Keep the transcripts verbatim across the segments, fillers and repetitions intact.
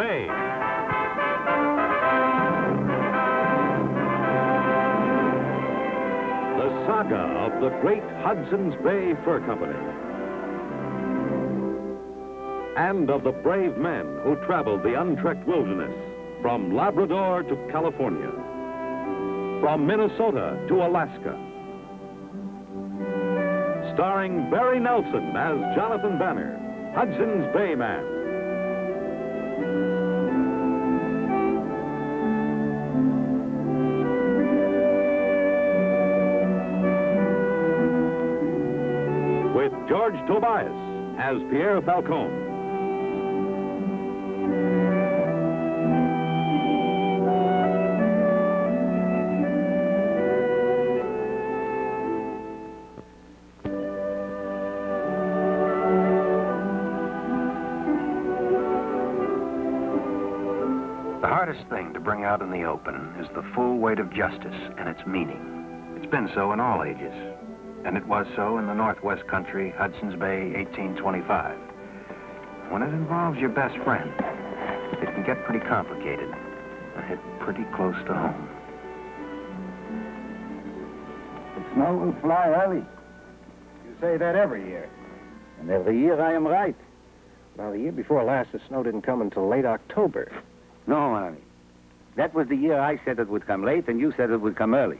Bay. The saga of the great Hudson's Bay Fur Company and of the brave men who traveled the untracked wilderness from Labrador to California, from Minnesota to Alaska. Starring Barry Nelson as Jonathan Banner, Hudson's Bay Man. With George Tobias as Pierre Falcon. The hardest thing to bring out in the open is the full weight of justice and its meaning. It's been so in all ages, and it was so in the Northwest Country, Hudson's Bay, eighteen twenty-five. When it involves your best friend, it can get pretty complicated and hit pretty close to home. The snow will fly early. You say that every year. And every year I am right. Now, the year before last, the snow didn't come until late October. No, Marami. That was the year I said it would come late, and you said it would come early.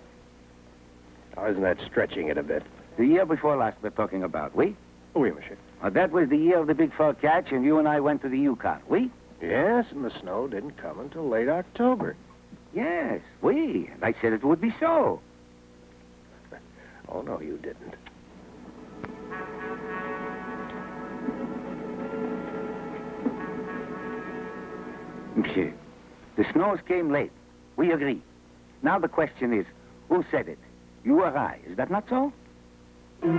Oh, isn't that stretching it a bit? The year before last we're talking about, oui? Oui, monsieur. Oh, that was the year of the big fur catch, and you and I went to the Yukon, oui? Yes, and the snow didn't come until late October. Yes, oui, and I said it would be so. Oh, no, you didn't. Monsieur, the snows came late. We agree. Now the question is, who said it? You or I? Is that not so? C'est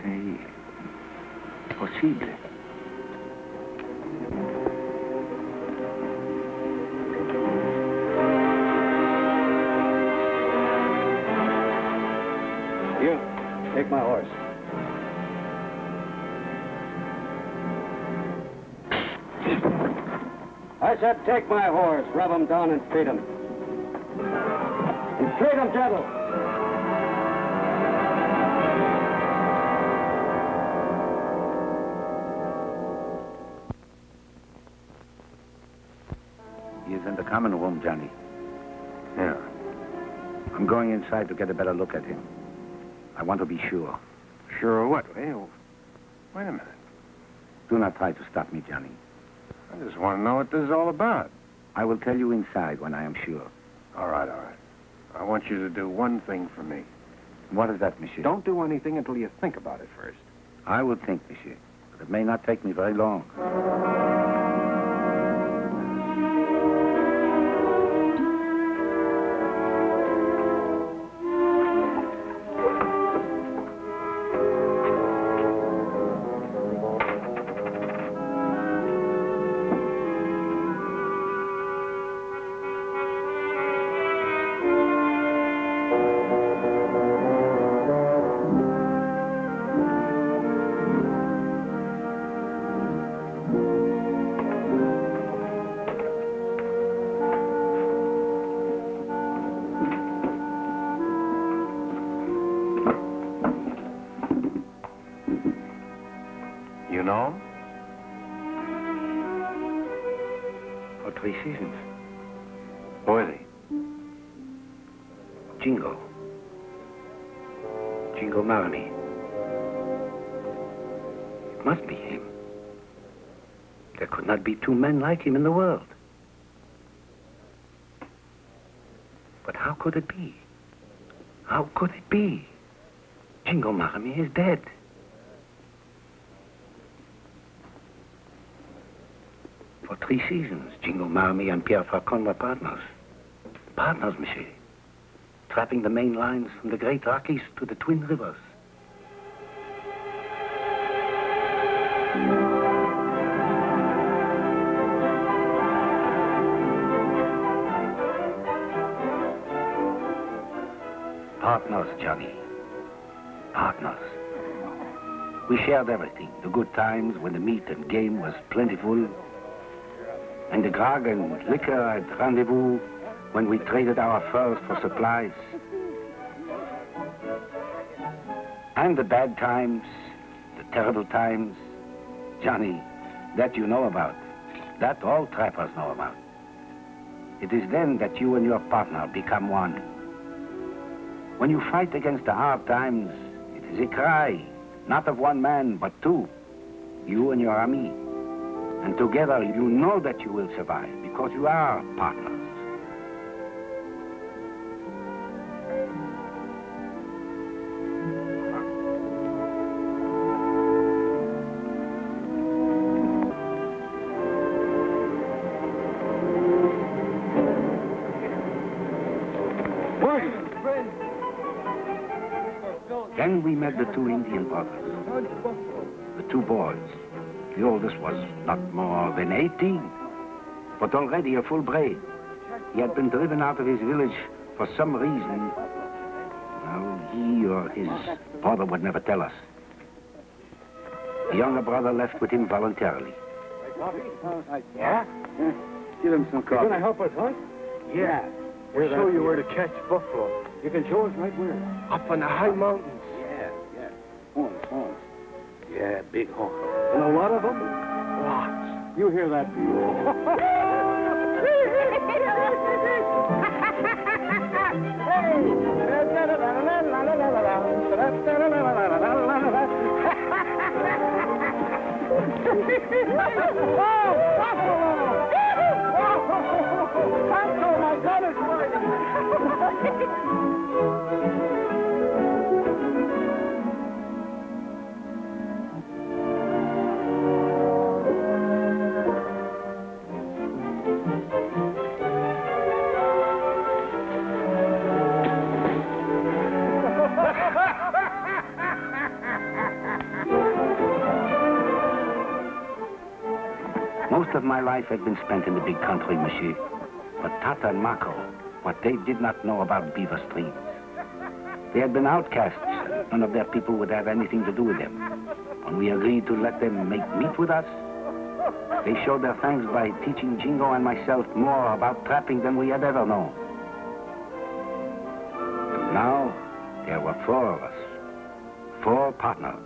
possible. You, take my horse. I said, take my horse, rub him down and feed him. And treat him gentle. He is in the common room, Johnny. Yeah. I'm going inside to get a better look at him. I want to be sure. Sure of what? Hey, wait a minute. Do not try to stop me, Johnny. I just want to know what this is all about. I will tell you inside when I am sure. All right, all right. I want you to do one thing for me. What is that, monsieur? Don't do anything until you think about it first. I will think, monsieur, but it may not take me very long. No? For three seasons. Who is he? Jingo. Jingo Marami. It must be him. There could not be two men like him in the world. But how could it be? How could it be? Jingo Marami is dead. For three seasons, Jingo Marami and Pierre Falcon were partners. Partners, monsieur. Trapping the main lines from the Great Rockies to the Twin Rivers. Partners, Johnny. Partners. We shared everything, the good times when the meat and game was plentiful, and the grog and liquor at rendezvous when we traded our furs for supplies. And the bad times, the terrible times, Johnny, that you know about, that all trappers know about. It is then that you and your partner become one. When you fight against the hard times, it is a cry, not of one man, but two, you and your army. And together you know that you will survive, because you are partners. Then we met the two Indian brothers, the two boys. The oldest was not more than eighteen, but already a full brave. He had been driven out of his village for some reason. Now, he or his father would never tell us. The younger brother left with him voluntarily. Yeah? Give him some coffee. You're gonna help us, huh? Yeah. We'll show you where to catch buffalo. You can show us right where? Up on the high mountains. Yeah, yeah. Horns, horns. Yeah, big horns. And a lot of them? Lots. You hear that, people? Most of my life had been spent in the big country, monsieur. But Tata and Mako, what they did not know about beaver streams. They had been outcasts. None of their people would have anything to do with them. When we agreed to let them make meat with us, they showed their thanks by teaching Jingo and myself more about trapping than we had ever known. And now, there were four of us, four partners.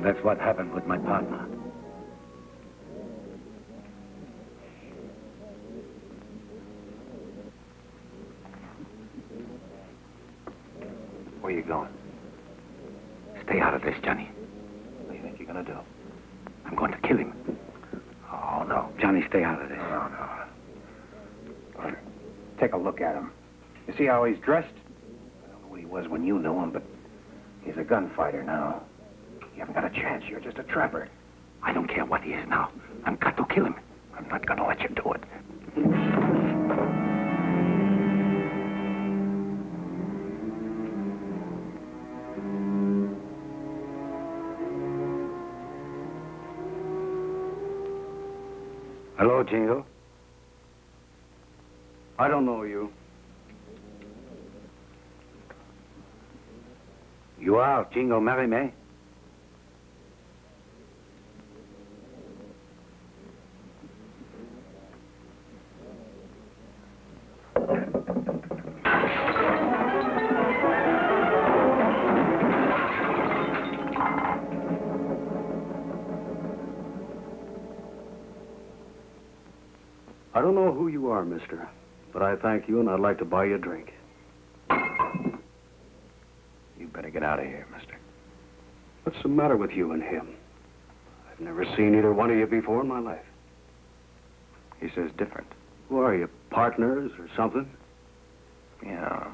And that's what happened with my partner. Where are you going? Stay out of this, Johnny. What do you think you're going to do? I'm going to kill him. Oh, no. Johnny, stay out of this. No, no. Take a look at him. You see how he's dressed? I don't know what he was when you knew him, but he's a gunfighter now. You haven't got a chance. You're just a trapper. I don't care what he is now. I've got to kill him. I'm not going to let you do it. Hello, Jingo. I don't know you. You are Jingo Marami? I don't know who you are, mister, but I thank you and I'd like to buy you a drink. You better get out of here, mister. What's the matter with you and him? I've never seen either one of you before in my life. He says different. Who are you, partners or something? Yeah,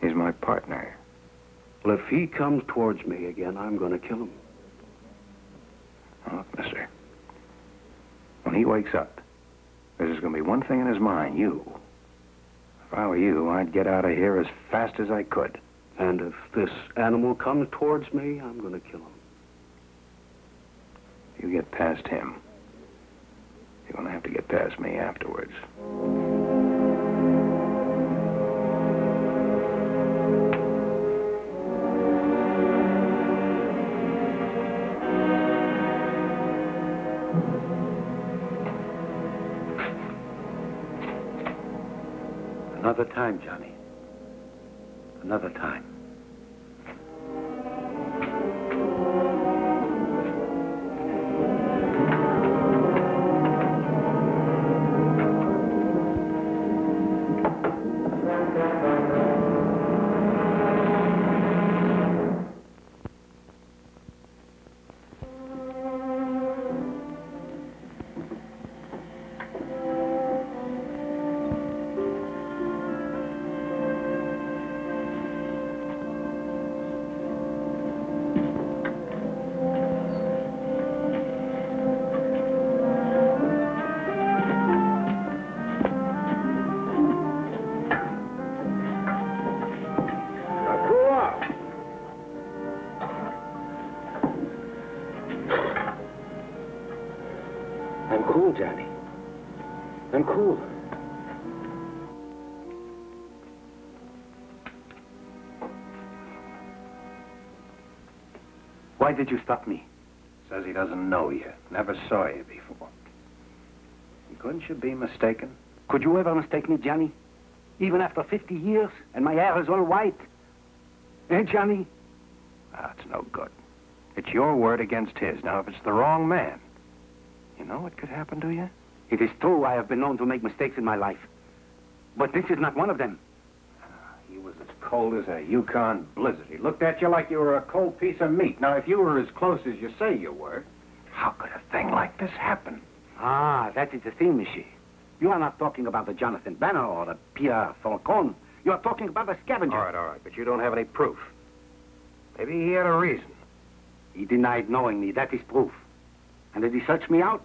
he's my partner. Well, if he comes towards me again, I'm going to kill him. Look, mister, when he wakes up, there's going to be one thing in his mind, you. If I were you, I'd get out of here as fast as I could. And if this animal comes towards me, I'm going to kill him. You get past him, you're going to have to get past me afterwards. Another time, Johnny. Another time. Why did you stop me? Says he doesn't know you. Never saw you before. Couldn't you be mistaken? Could you ever mistake me, Johnny? Even after fifty years, and my hair is all white. Eh, Johnny? That's no good. It's your word against his. Now, if it's the wrong man, you know what could happen to you? It is true I have been known to make mistakes in my life. But this is not one of them. He was as cold as a Yukon blizzard. He looked at you like you were a cold piece of meat. Now, if you were as close as you say you were, how could a thing like this happen? Ah, that is the thing, monsieur. You are not talking about the Jonathan Banner or the Pierre Falcon. You are talking about the scavenger. All right, all right, but you don't have any proof. Maybe he had a reason. He denied knowing me. That is proof. And did he search me out?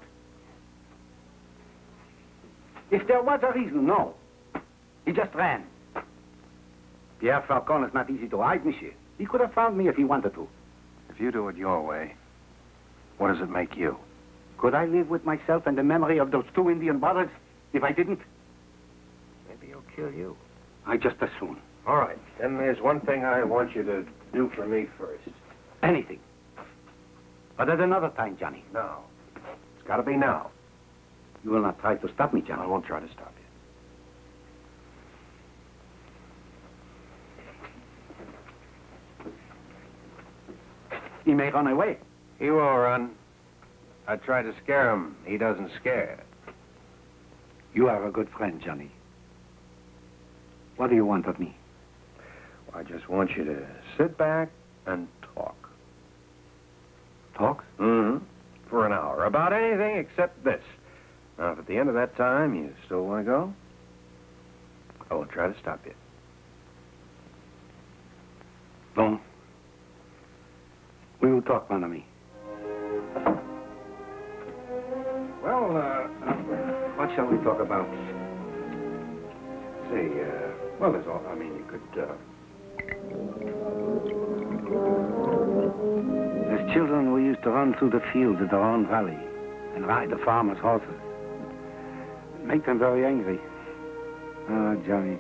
If there was a reason, no. He just ran. Pierre Falcon is not easy to hide, monsieur. He could have found me if he wanted to. If you do it your way, what does it make you? Could I live with myself and the memory of those two Indian brothers if I didn't? Maybe he'll kill you. I just as soon. All right. Then there's one thing I want you to do for me first. Anything. But at another time, Johnny. No. It's got to be now. You will not try to stop me, Johnny. I won't try to stop you. He may run away. He will run. I try to scare him. He doesn't scare. You are a good friend, Johnny. What do you want of me? I just want you to sit back and talk. Talk? Mm-hmm. For an hour. About anything except this. Now, if at the end of that time you still want to go, I won't try to stop you. Bon. We will talk, mon ami. Well, uh, what shall we talk about? Say, uh, well, there's all, I mean, you could, uh... As children, we used to run through the fields of the Rhone Valley and ride the farmers' horses. It made them very angry. Ah, oh, Johnny.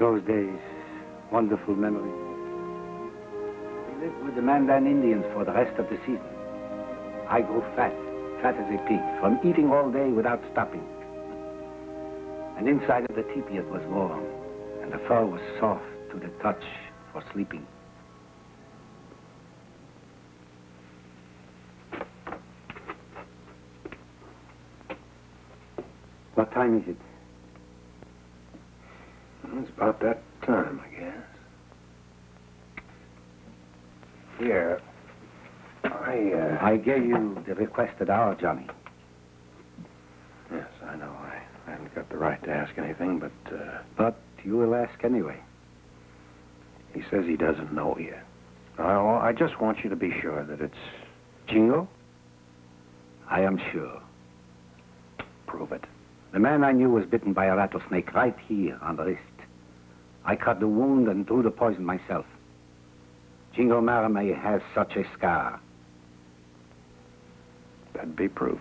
Those days, wonderful memories. We lived with the Mandan Indians for the rest of the season. I grew fat, fat as a pig, from eating all day without stopping. And inside of the teepee it was warm, and the fur was soft to the touch for sleeping. What time is it? Well, it's about that time, I guess. Here, I, uh... I gave you the requested hour, Johnny. Yes, I know. I, I haven't got the right to ask anything, but, uh... But you will ask anyway. He says he doesn't know you. I, I just want you to be sure that it's... Jingo? I am sure. Prove it. The man I knew was bitten by a rattlesnake right here on the wrist. I cut the wound and drew the poison myself. Jingo Marami has such a scar. That'd be proof.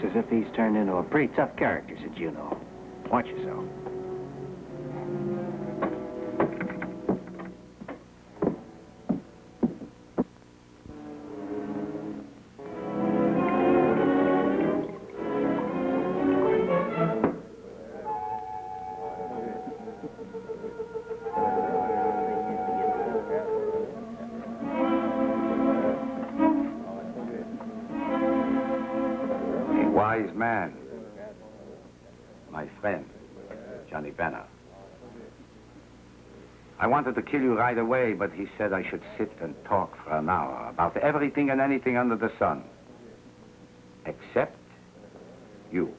As if he's turned into a pretty tough character, said Juno. Watch yourself. Man, my friend, Johnny Banner. I wanted to kill you right away, but he said I should sit and talk for an hour about everything and anything under the sun, except you.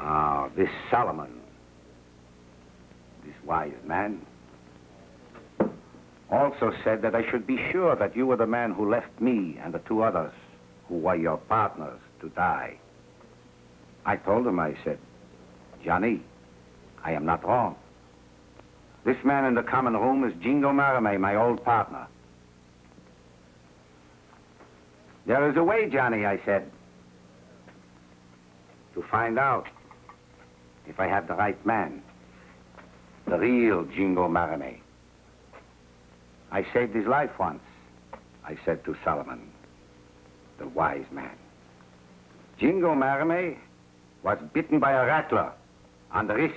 Ah, this Solomon, this wise man, also said that I should be sure that you were the man who left me and the two others who were your partners to die. I told him, I said, Johnny, I am not wrong. This man in the common room is Jingo Marami, my old partner. There is a way, Johnny, I said, to find out if I have the right man, the real Jingo Marami. I saved his life once, I said to Solomon, the wise man. Jingo Marami was bitten by a rattler on the wrist.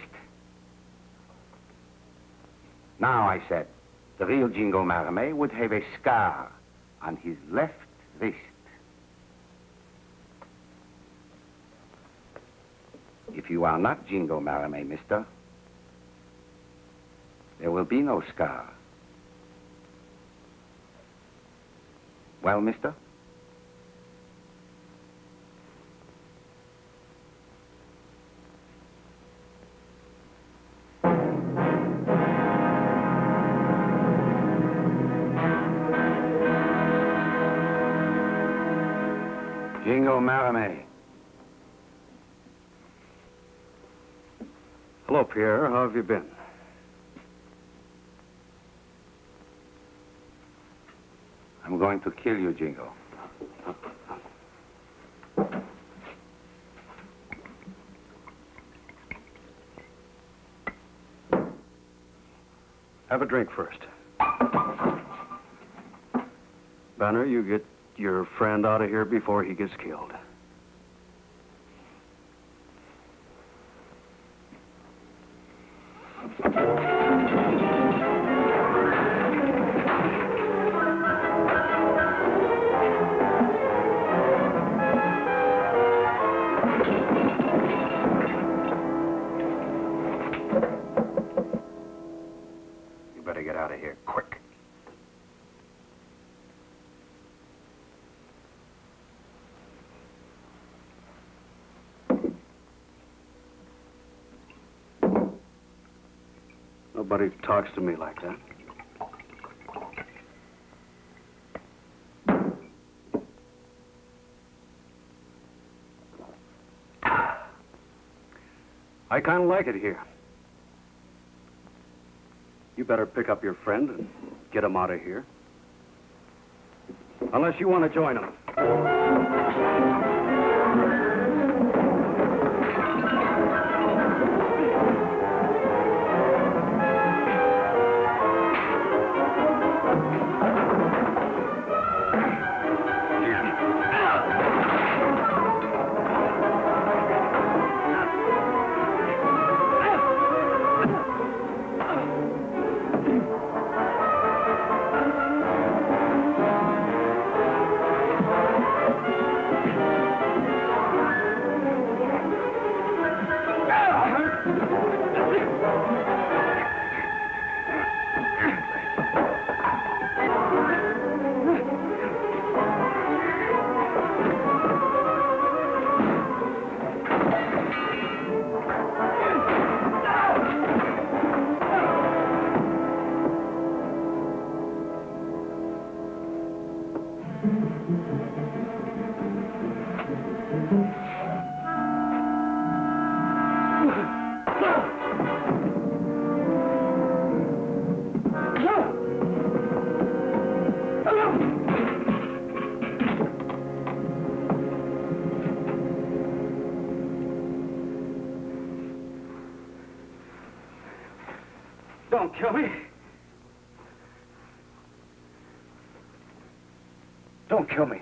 Now, I said, the real Jingo Marami would have a scar on his left wrist. If you are not Jingo Marami, mister, there will be no scar. Well, mister? Jingo Marami. Hello, Pierre. How have you been? I'm going to kill you, Jingo. Have a drink first. Banner, you get your friend out of here before he gets killed. Nobody talks to me like that. I kind of like it here. You better pick up your friend and get him out of here. Unless you want to join him. Don't kill me. Don't kill me.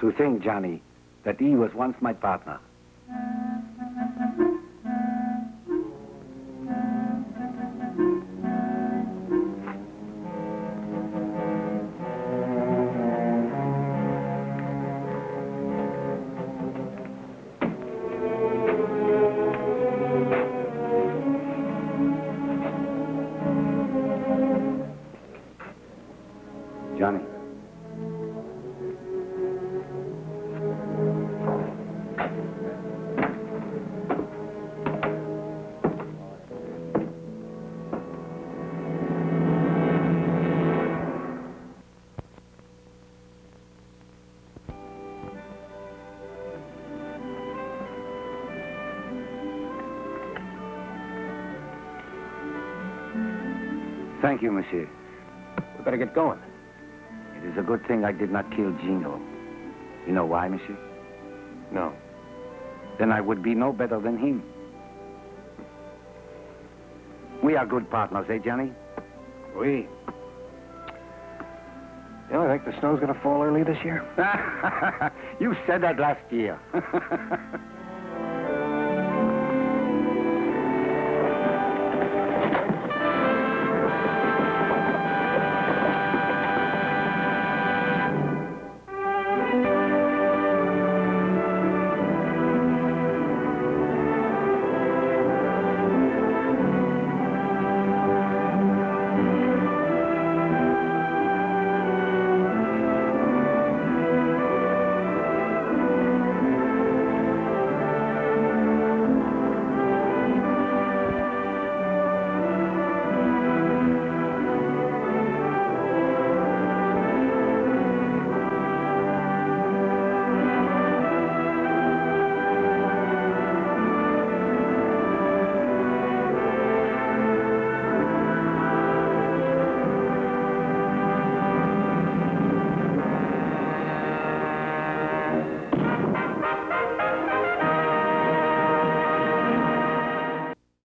To think, Johnny, that he was once my partner. Thank you, monsieur. We better get going. It is a good thing I did not kill Jingo. You know why, monsieur? No. Then I would be no better than him. We are good partners, eh, Johnny? Oui. You know, I think the snow's gonna fall early this year. You said that last year.